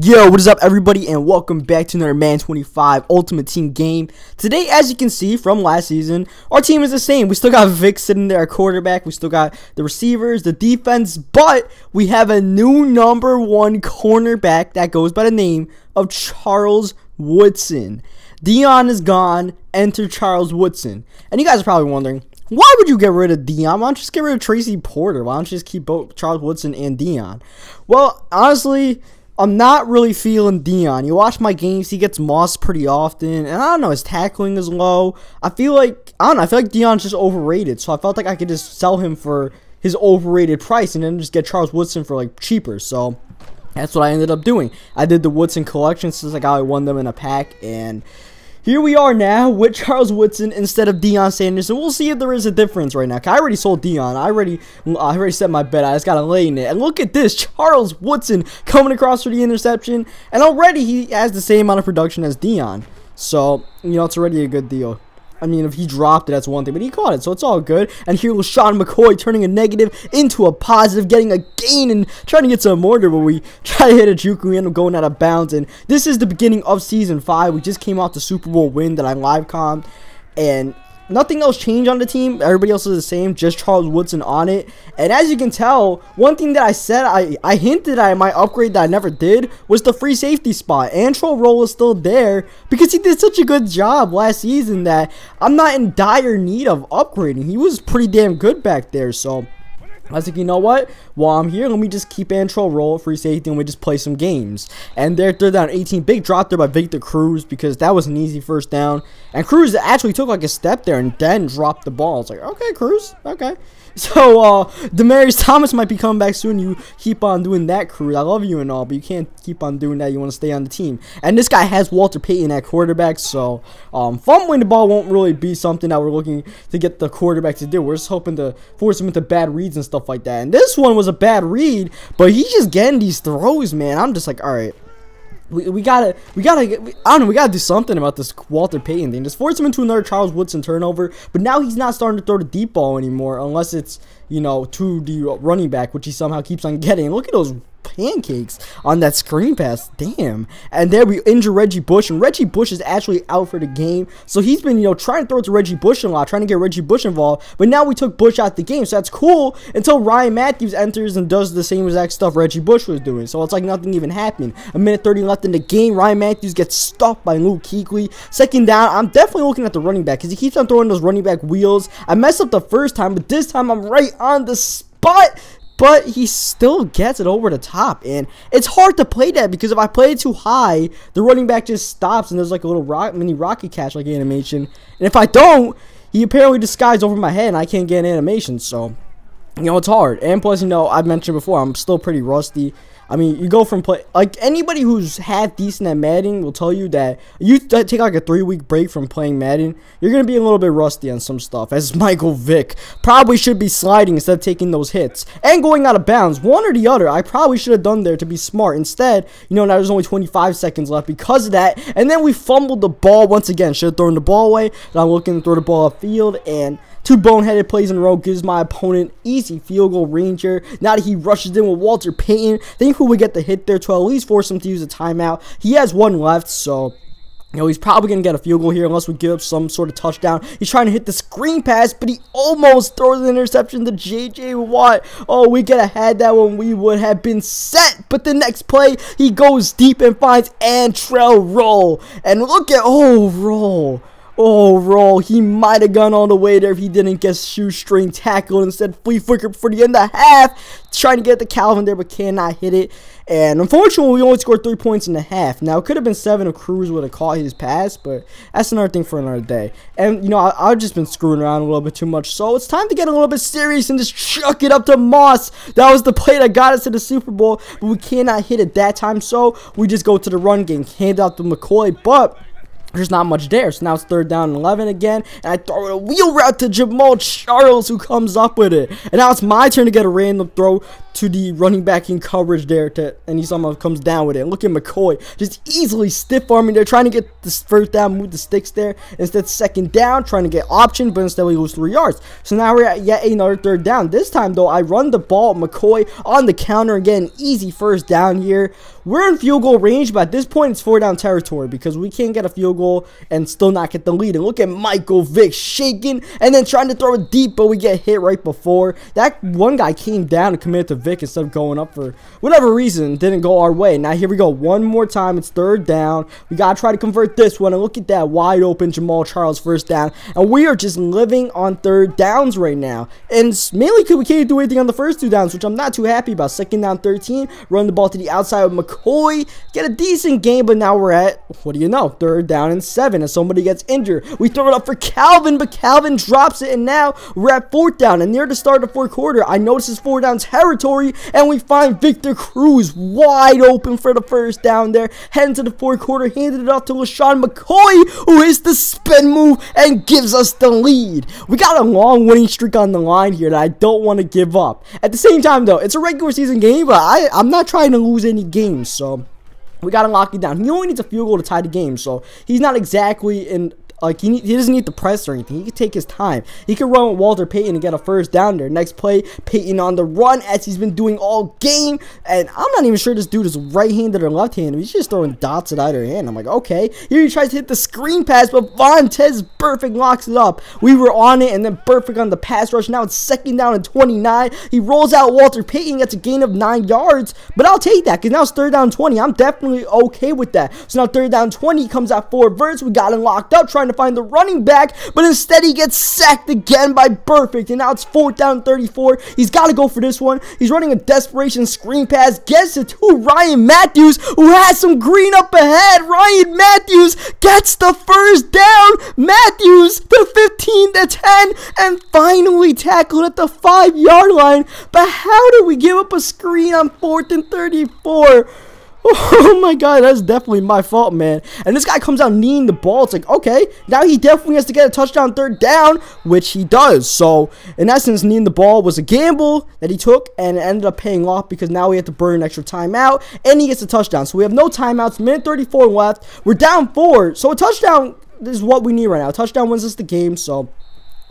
Yo, what is up everybody, and welcome back to another Man 25 Ultimate Team game. Today, as you can see from last season, our team is the same. We still got Vic sitting there, our quarterback. We still got the receivers, the defense, but we have a new number one cornerback that goes by the name of Charles Woodson. Deion is gone, enter Charles Woodson. And you guys are probably wondering, why would you get rid of Deion? Why don't you just get rid of Tracy Porter? Why don't you just keep both Charles Woodson and Deion? Well, honestly, I'm not really feeling Deion. You watch my games, he gets mossed pretty often, and I don't know, his tackling is low. I feel like Deion's just overrated, so I felt like I could just sell him for his overrated price and then just get Charles Woodson for like cheaper, so that's what I ended up doing. I did the Woodson collection since I won them in a pack, and here we are now with Charles Woodson instead of Deion Sanders, and we'll see if there is a difference right now. I already sold Deion. I already set my bet. I just got to lay in it. And look at this, Charles Woodson coming across for the interception, and already he has the same amount of production as Deion. So, you know, it's already a good deal. I mean, if he dropped it, that's one thing, but he caught it, so it's all good. And here was Lashawn McCoy turning a negative into a positive, getting a gain and trying to get some order, but we try to hit a juke, we end up going out of bounds. And this is the beginning of Season 5. We just came off the Super Bowl win that I live commed, and nothing else changed on the team. Everybody else is the same, just Charles Woodson on it. And as you can tell, one thing that I said, I hinted at my upgrade that I never did, was the free safety spot. Antrel Rolle is still there because he did such a good job last season that I'm not in dire need of upgrading. He was pretty damn good back there, so I was like, you know what? While I'm here, let me just keep Antrel Rolle free safety and we just play some games. And their third down 18, big drop there by Victor Cruz because that was an easy first down. And Cruz actually took like a step there and then dropped the ball. It's like, okay, Cruz, okay. So, Demaryius Thomas might be coming back soon. You keep on doing that, Cruz. I love you and all, but you can't keep on doing that. You want to stay on the team. And this guy has Walter Payton at quarterback, so fumbling the ball won't really be something that we're looking to get the quarterback to do. We're just hoping to force him into bad reads and stuff like that. And this one was a bad read, but he's just getting these throws, man. I'm just like, all right. We gotta do something about this Walter Payton thing. Just force him into another Charles Woodson turnover. But now he's not starting to throw the deep ball anymore, unless it's, you know, to the running back, which he somehow keeps on getting. Look at those pancakes on that screen pass, damn. And there we injure Reggie Bush, and Reggie Bush is actually out for the game, so he's been, you know, trying to throw it to Reggie Bush a lot, trying to get Reggie Bush involved, but now we took Bush out the game, so that's cool until Ryan Matthews enters and does the same exact stuff Reggie Bush was doing, so it's like nothing even happened. A minute 30 left in the game, Ryan Matthews gets stuffed by Luke Kuechly. Second down, I'm definitely looking at the running back, because he keeps on throwing those running back wheels. I messed up the first time, but this time I'm right on the spot. But he still gets it over the top, and it's hard to play that because if I play it too high, the running back just stops, and there's like a little mini Rocky catch like animation. And if I don't, he apparently just skies over my head, and I can't get an animation. So, you know, it's hard. And plus, you know, I mentioned before, I'm still pretty rusty. I mean, you go from play, like anybody who's half decent at Madden will tell you that you take like a 3-week break from playing Madden, you're going to be a little bit rusty on some stuff, as Michael Vick probably should be sliding instead of taking those hits and going out of bounds. One or the other, I probably should have done there to be smart. Instead, you know, now there's only 25 seconds left because of that, and then we fumbled the ball once again. Should have thrown the ball away, and I'm looking to throw the ball upfield, and two boneheaded plays in a row gives my opponent easy field goal range here. Now that he rushes in with Walter Payton, think we get the hit there to at least force him to use a timeout. He has one left, so you know, he's probably going to get a field goal here unless we give up some sort of touchdown. He's trying to hit the screen pass, but he almost throws an interception to J.J. Watt. Oh, we could have had that one. We would have been set. But the next play, he goes deep and finds Antrel Rolle. And look at, oh, Roll. Oh, Roll, he might have gone all the way there if he didn't get shoestring tackled. Instead, flea flicker for the end of half. Trying to get the Calvin there, but cannot hit it. And unfortunately, we only scored 3 points in the half. Now, it could have been 7 if Cruz would have caught his pass, but that's another thing for another day. And, you know, I've just been screwing around a little bit too much, so it's time to get a little bit serious and just chuck it up to Moss. That was the play that got us to the Super Bowl, but we cannot hit it that time, so we just go to the run game, hand out to McCoy, but there's not much there, so now it's third down and 11 again, and I throw a wheel route to Jamal Charles, who comes up with it, and now it's my turn to get a random throw to the running back in coverage there, and he somehow comes down with it. And look at McCoy, just easily stiff-arming there, trying to get this first down, move the sticks there. Instead, second down, trying to get option, but instead we lose 3 yards. So now we're at yet another third down. This time, though, I run the ball, McCoy on the counter, again, easy first down here. We're in field goal range, but at this point, it's four-down territory because we can't get a field goal and still not get the lead. And look at Michael Vick shaking and then trying to throw it deep, but we get hit right before. That one guy came down and committed to Vick instead of going up for whatever reason. Didn't go our way. Now, here we go. One more time. It's third down. We got to try to convert this one. And look at that wide open Jamal Charles first down. And we are just living on third downs right now. And mainly because we can't do anything on the first two downs, which I'm not too happy about. Second down, 13. Run the ball to the outside with McCoy. Get a decent game, but now we're at, what do you know, third down and 7. And somebody gets injured. We throw it up for Calvin, but Calvin drops it. And now we're at fourth down. And near the start of fourth quarter, I notice it's four down territory. And we find Victor Cruz wide open for the first down there. Heading to the fourth quarter, handed it off to Lashawn McCoy, who hits the spin move and gives us the lead. We got a long winning streak on the line here that I don't want to give up. At the same time, though, it's a regular season game, but I'm not trying to lose any games, so we got to lock it down. He only needs a field goal to tie the game, so he's not exactly in, like, he doesn't need the press or anything. He can take his time. He can run with Walter Payton and get a first down there. Next play, Payton on the run as he's been doing all game. And I'm not even sure this dude is right-handed or left-handed. He's just throwing dots at either hand. I'm like, okay. Here he tries to hit the screen pass, but Vontaze Burfict locks it up. We were on it, and then Burfict on the pass rush. Now it's second down and 29. He rolls out Walter Payton, gets a gain of 9 yards. But I'll take that because now it's third down 20. I'm definitely okay with that. So now third down 20 comes out forward verts. We got him locked up, trying to find the running back, but instead he gets sacked again by Burfict, and now it's fourth down 34. He's got to go for this one. He's running a desperation screen pass, gets it to Ryan Matthews, who has some green up ahead. Ryan Matthews gets the first down. Matthews to 15 to 10, and finally tackled at the 5-yard line. But how do we give up a screen on fourth and 34? Oh my god, that's definitely my fault, man. And this guy comes out kneeing the ball. It's like, okay, now he definitely has to get a touchdown third down, which he does. So, in essence, kneeing the ball was a gamble that he took, and it ended up paying off because now we have to burn an extra timeout, and he gets a touchdown. So, we have no timeouts, minute 34 left. We're down 4. So, a touchdown is what we need right now. A touchdown wins us the game, so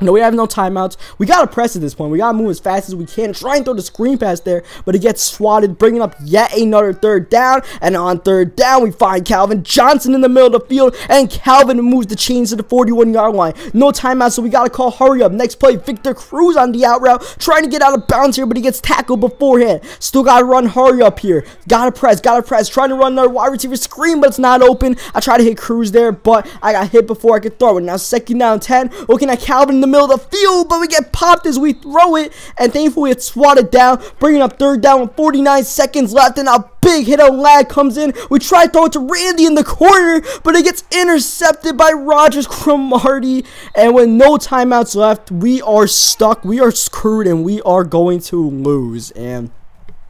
no, we have no timeouts. We got to press at this point. We got to move as fast as we can. Try and throw the screen pass there, but it gets swatted, bringing up yet another third down. And on third down, we find Calvin Johnson in the middle of the field, and Calvin moves the chains to the 41-yard line. No timeout, so we got to call hurry up. Next play, Victor Cruz on the out route, trying to get out of bounds here, but he gets tackled beforehand. Still got to run hurry up here. Got to press. Trying to run another wide receiver screen, but it's not open. I try to hit Cruz there, but I got hit before I could throw it. Now second down 10, looking at Calvin in the middle of the field, but we get popped as we throw it, and thankfully it's swatted down, bringing up third down with 49 seconds left, and a big hit of lag comes in. We try to throw it to Randy in the corner, but it gets intercepted by Rogers Cromarty, and with no timeouts left, we are stuck, we are screwed, and we are going to lose. And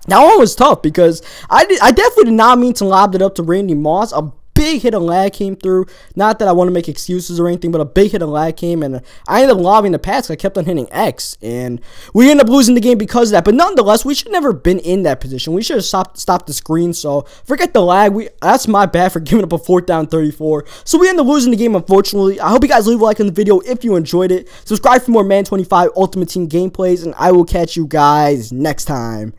that one was tough because I definitely did not mean to lob it up to Randy Moss. A big hit of lag came through. Not that I want to make excuses or anything, but a big hit of lag came, and I ended up lobbing the pass. I kept on hitting X, and we ended up losing the game because of that. But nonetheless, we should never have been in that position. We should have stopped the screen. So forget the lag. That's my bad for giving up a fourth down 34. So we ended up losing the game, unfortunately. I hope you guys leave a like on the video if you enjoyed it. Subscribe for more Man 25 Ultimate Team gameplays, and I will catch you guys next time.